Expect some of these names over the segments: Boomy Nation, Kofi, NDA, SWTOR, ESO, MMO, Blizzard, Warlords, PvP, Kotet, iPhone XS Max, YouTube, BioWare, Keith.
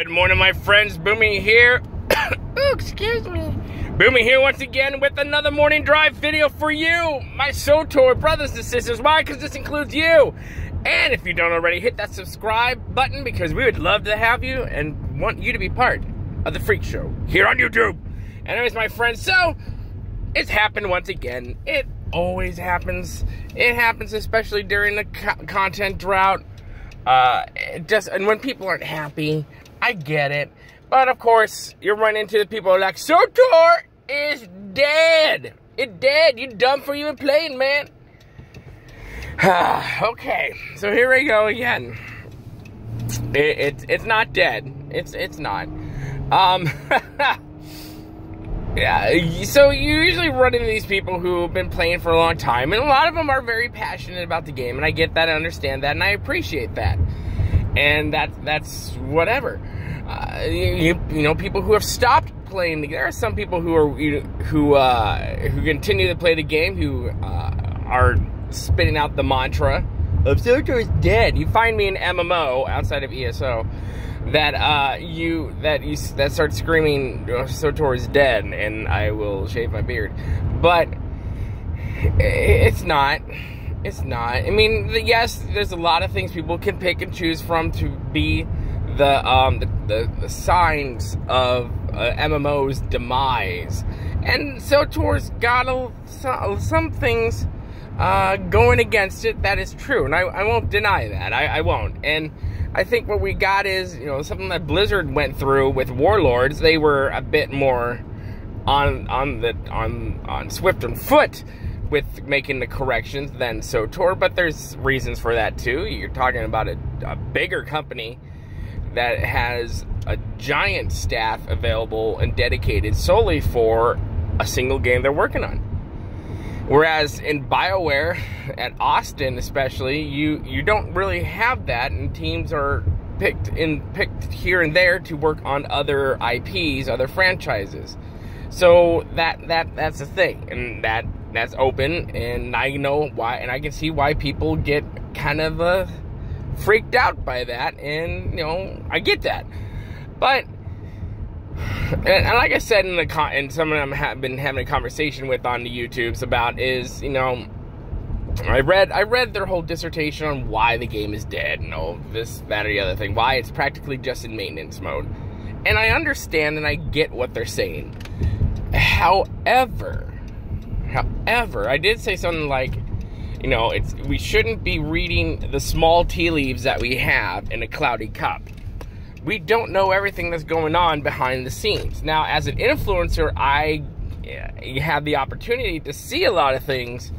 Good morning, my friends. Boomy here. Oh, excuse me. Boomy here once again with another morning drive video for you, my SWTOR brothers and sisters. Why? Because this includes you. And if you don't already, hit that subscribe button because we would love to have you and want you to be part of the freak show here on YouTube. Anyways, my friends, so it's happened once again. It always happens. It happens especially during the content drought. And when people aren't happy. I get it, but of course, you run into the people like, SWTOR is dead. It's dead. You dumb for even playing, man. Okay, so here we go again. It's not dead. It's not. Yeah. So you usually run into these people who have been playing for a long time, and a lot of them are very passionate about the game, and I get that, I understand that, and I appreciate that. And that's whatever. You know, people who have stopped playing. There are some people who are who continue to play the game, who are spitting out the mantra of SWTOR is dead. You find me an MMO outside of ESO that that starts screaming SWTOR is dead, and I will shave my beard. But it's not. It's not. I mean, yes, there's a lot of things people can pick and choose from to be the signs of MMO's demise. And SWTOR's got some things going against it that is true. And I won't deny that. I won't. And I think what we got is, you know, something that Blizzard went through with Warlords. They were a bit more on swift on foot with making the corrections than SWTOR, but there's reasons for that too. You're talking about a bigger company that has a giant staff available and dedicated solely for a single game they're working on. Whereas in BioWare, at Austin especially, you don't really have that, and teams are picked here and there to work on other IPs, other franchises. So that's the thing, and that's open, and I know why, and I can see why people get kind of freaked out by that, and you know, I get that. But and like I said in the some of them have been having a conversation with on the YouTubes about is, you know, I read their whole dissertation on why the game is dead and all this, that, or the other thing, why it's practically just in maintenance mode, and I understand and I get what they're saying. However, I did say something like, you know, we shouldn't be reading the small tea leaves that we have in a cloudy cup. We don't know everything that's going on behind the scenes. Now, as an influencer, I have the opportunity to see a lot of things,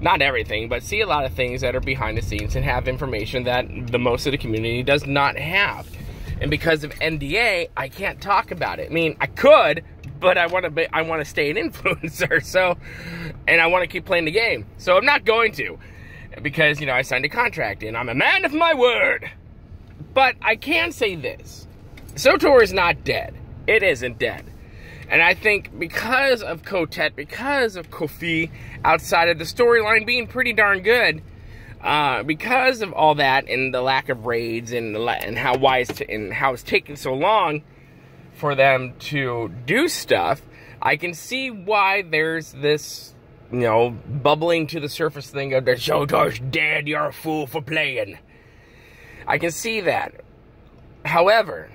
not everything, but see a lot of things that are behind the scenes and have information that the most of the community does not have. And because of NDA, I can't talk about it. I mean, I could, but I want to stay an influencer, so, and I want to keep playing the game. So I'm not going to, because, you know, I signed a contract and I'm a man of my word. But I can say this: SWTOR is not dead. It isn't dead. And I think because of Kotet, because of Kofi, outside of the storyline being pretty darn good, because of all that and the lack of raids and how it's taking so long for them to do stuff, I can see why there's this, you know, bubbling to the surface thing of, the SWTOR's dead, you're a fool for playing. I can see that. However,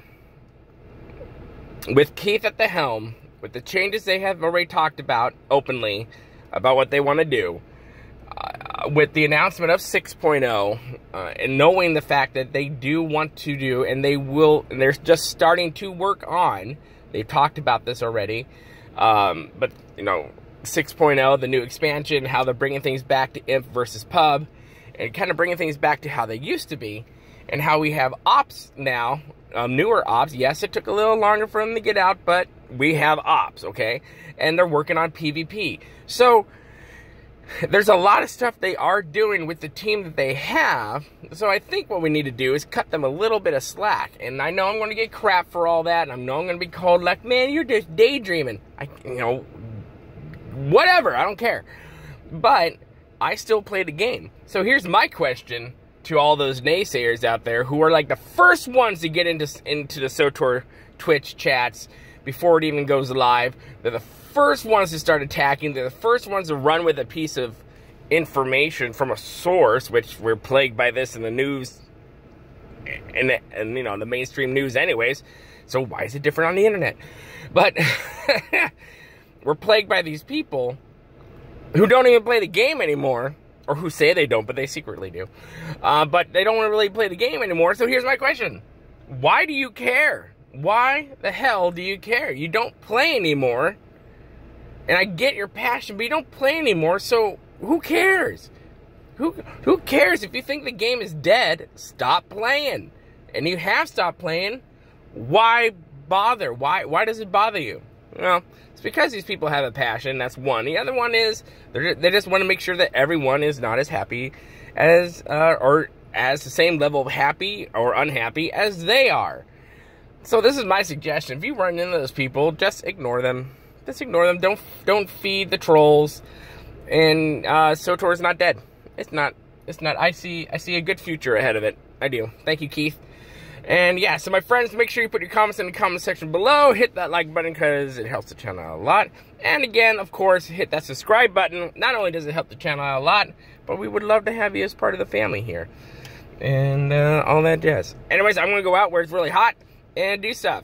with Keith at the helm, with the changes they have already talked about openly, about what they want to do, with the announcement of 6.0, and knowing the fact that they do want to do, and they will, and they're just starting to work on, they've talked about this already, but, you know, 6.0, the new expansion, how they're bringing things back to Imp versus Pub, and kind of bringing things back to how they used to be, and how we have ops now, newer ops. Yes, it took a little longer for them to get out, but we have ops, okay? And they're working on PvP. So there's a lot of stuff they are doing with the team that they have, so I think what we need to do is cut them a little bit of slack. And I know I'm going to get crap for all that, and I know I'm going to be called like, man, you're just daydreaming. You know, whatever, I don't care. But I still play the game. So here's my question to all those naysayers out there who are like the first ones to get into the SWTOR Twitch chats before it even goes live. They're the first ones to start attacking. They're the first ones to run with a piece of information from a source, which we're plagued by this in the news and you know, the mainstream news anyways. So why is it different on the internet? But we're plagued by these people who don't even play the game anymore, or who say they don't, but they secretly do. But they don't really play the game anymore. So here's my question. Why do you care? Why the hell do you care? You don't play anymore. And I get your passion, but you don't play anymore, so who cares? Who cares? If you think the game is dead, stop playing. And you have stopped playing. Why bother? Why does it bother you? Well, it's because these people have a passion. That's one. The other one is they just want to make sure that everyone is not as happy as or as the same level of happy or unhappy as they are. So this is my suggestion. If you run into those people, just ignore them. Just ignore them. Don't feed the trolls. And SWTOR is not dead. It's not. It's not. I see a good future ahead of it. I do. Thank you, Keith. And yeah, so my friends, make sure you put your comments in the comment section below. Hit that like button because it helps the channel out a lot. And again, of course, hit that subscribe button. Not only does it help the channel out a lot, but we would love to have you as part of the family here. And all that jazz. Anyways, I'm going to go out where it's really hot and do stuff.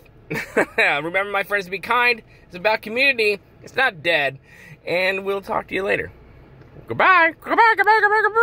Remember, my friends, to be kind. It's about community. It's not dead. And we'll talk to you later. Goodbye. Goodbye. Goodbye. Goodbye. Goodbye.